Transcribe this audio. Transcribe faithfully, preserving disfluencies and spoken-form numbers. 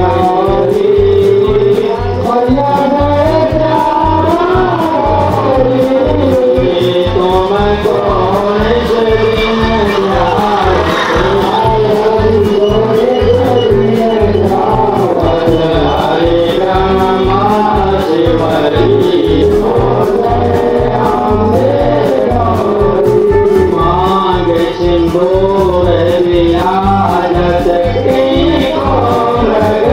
Gauri Maiya Go, baby, I just can't go.